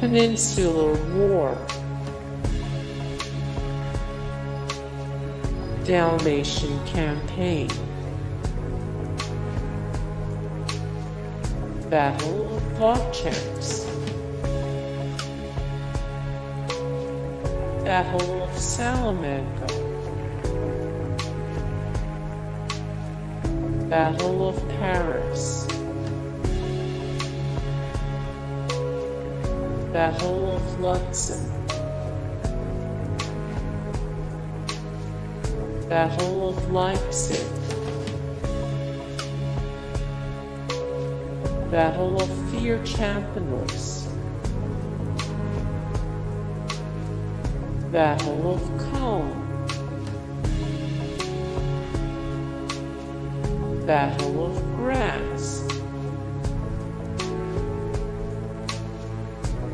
Peninsular War, Dalmatian Campaign, Battle of Vauchamps, Battle of Salamanca, Battle of Paris, Battle of Lützen, Battle of Leipzig, Battle of Fère-Champenoise, Battle of Kulm, Battle of Graz,